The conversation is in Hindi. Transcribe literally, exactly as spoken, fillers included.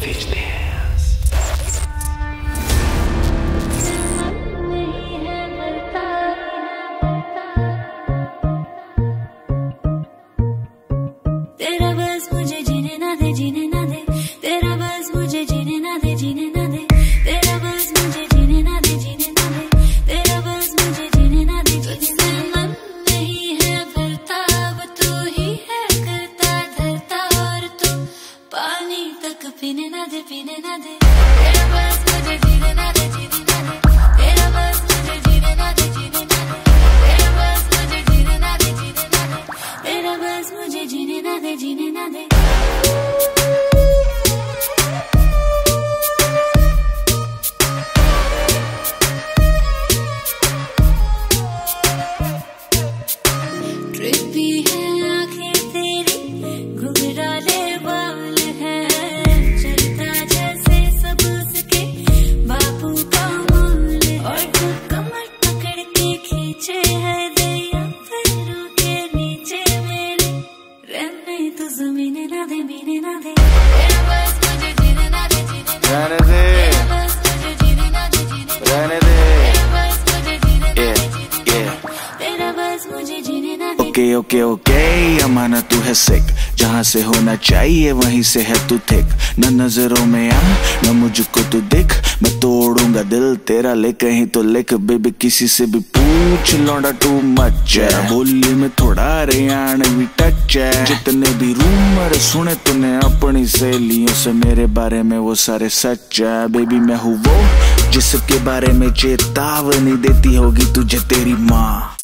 these tears. तेरा बस मुझे जीने ना दे, जीने ना दे, तेरा बस मुझे जीने ना दे, जीने ना दे, तेरा बस मुझे जीने ना दे, जीने ना दे, तेरा बस मुझे जीने ना दे, तुझसे मन नहीं है भरता, अब तू ही है करता धरता, और तू पानी तक पीने ना दे, पीने ना दे, तेरा बस मुझे जीने ना दे, जीने ना दे, तेरा बस मुझे जीने ना दे, जीने ना दे, तेरा बस मुझे जीने ना दे, जीने ना दे, तेरा बस मुझे जीने ना दे, जीने ना दे. Okay, okay, okay, अमाना तू है सिक, जहाँ से होना चाहिए वहीं से है तू थिक, न नजरों में आ न मुझको तू दिख, मैं तोड़ूंगा दिल तेरा ले कहीं तो लिख, बेबी किसी से भी पूछ लौंडा टू मच है, बोली में थोड़ा हरियाणवी टच है, जितने भी रूमर सुने तूने अपनी सहेलियों से मेरे बारे में वो सारे सच है, बेबी मैं हूँ वो जिसके बारे में चेतावनी देती होगी तुझे तेरी माँ.